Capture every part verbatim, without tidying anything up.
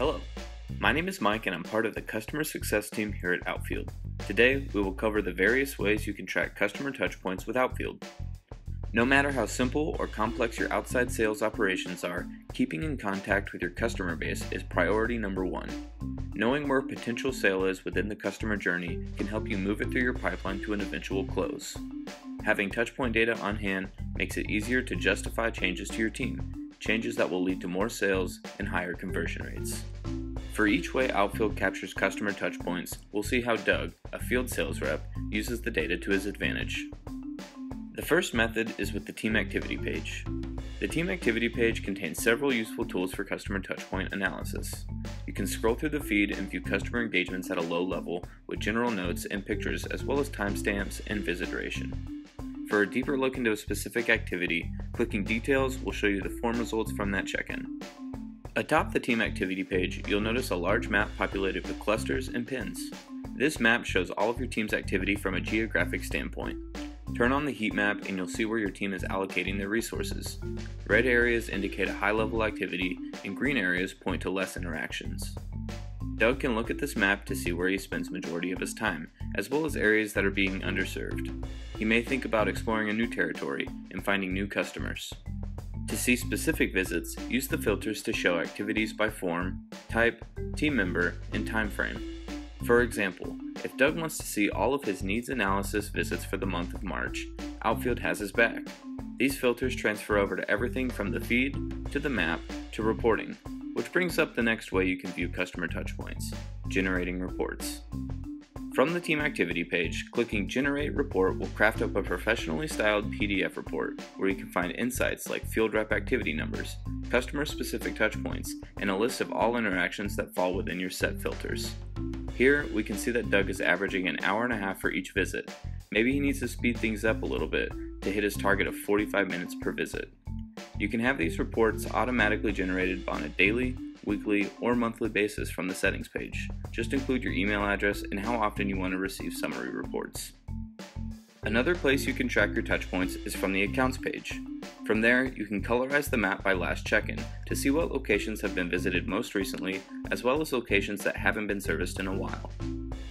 Hello, my name is Mike and I'm part of the customer success team here at Outfield. Today, we will cover the various ways you can track customer touchpoints with Outfield. No matter how simple or complex your outside sales operations are, keeping in contact with your customer base is priority number one. Knowing where potential sale is within the customer journey can help you move it through your pipeline to an eventual close. Having touchpoint data on hand makes it easier to justify changes to your team. Changes that will lead to more sales and higher conversion rates. For each way Outfield captures customer touchpoints, we'll see how Doug, a field sales rep, uses the data to his advantage. The first method is with the team activity page. The team activity page contains several useful tools for customer touchpoint analysis. You can scroll through the feed and view customer engagements at a low level with general notes and pictures as well as timestamps and visit duration. For a deeper look into a specific activity, clicking Details will show you the form results from that check-in. Atop the team activity page, you'll notice a large map populated with clusters and pins. This map shows all of your team's activity from a geographic standpoint. Turn on the heat map and you'll see where your team is allocating their resources. Red areas indicate a high-level activity, and green areas point to less interactions. Doug can look at this map to see where he spends majority of his time, as well as areas that are being underserved. He may think about exploring a new territory and finding new customers. To see specific visits, use the filters to show activities by form, type, team member, and time frame. For example, if Doug wants to see all of his needs analysis visits for the month of March, Outfield has his back. These filters transfer over to everything from the feed, to the map, to reporting. Which brings up the next way you can view customer touchpoints, generating reports. From the team activity page, clicking Generate Report will craft up a professionally styled P D F report where you can find insights like field rep activity numbers, customer-specific touchpoints, and a list of all interactions that fall within your set filters. Here, we can see that Doug is averaging an hour and a half for each visit. Maybe he needs to speed things up a little bit to hit his target of forty-five minutes per visit. You can have these reports automatically generated on a daily, weekly, or monthly basis from the settings page. Just include your email address and how often you want to receive summary reports. Another place you can track your touchpoints is from the accounts page. From there, you can colorize the map by last check-in to see what locations have been visited most recently, as well as locations that haven't been serviced in a while.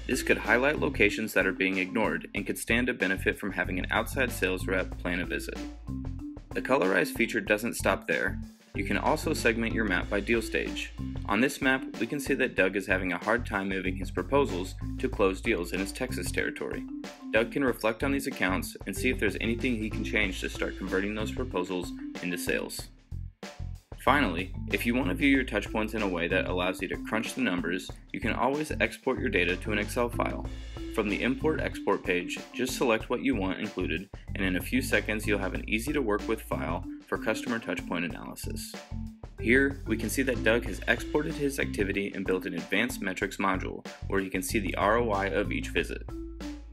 This could highlight locations that are being ignored and could stand to benefit from having an outside sales rep plan a visit. The Colorize feature doesn't stop there. You can also segment your map by deal stage. On this map, we can see that Doug is having a hard time moving his proposals to close deals in his Texas territory. Doug can reflect on these accounts and see if there's anything he can change to start converting those proposals into sales. Finally, if you want to view your touchpoints in a way that allows you to crunch the numbers, you can always export your data to an Excel file. From the Import-Export page, just select what you want included, and in a few seconds you'll have an easy-to-work-with file for customer touchpoint analysis. Here, we can see that Doug has exported his activity and built an Advanced Metrics module, where he can see the R O I of each visit.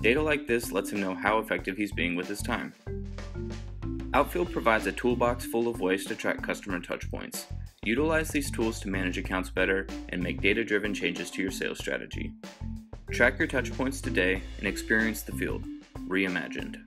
Data like this lets him know how effective he's being with his time. Outfield provides a toolbox full of ways to track customer touchpoints. Utilize these tools to manage accounts better and make data-driven changes to your sales strategy. Track your touchpoints today and experience the field, reimagined.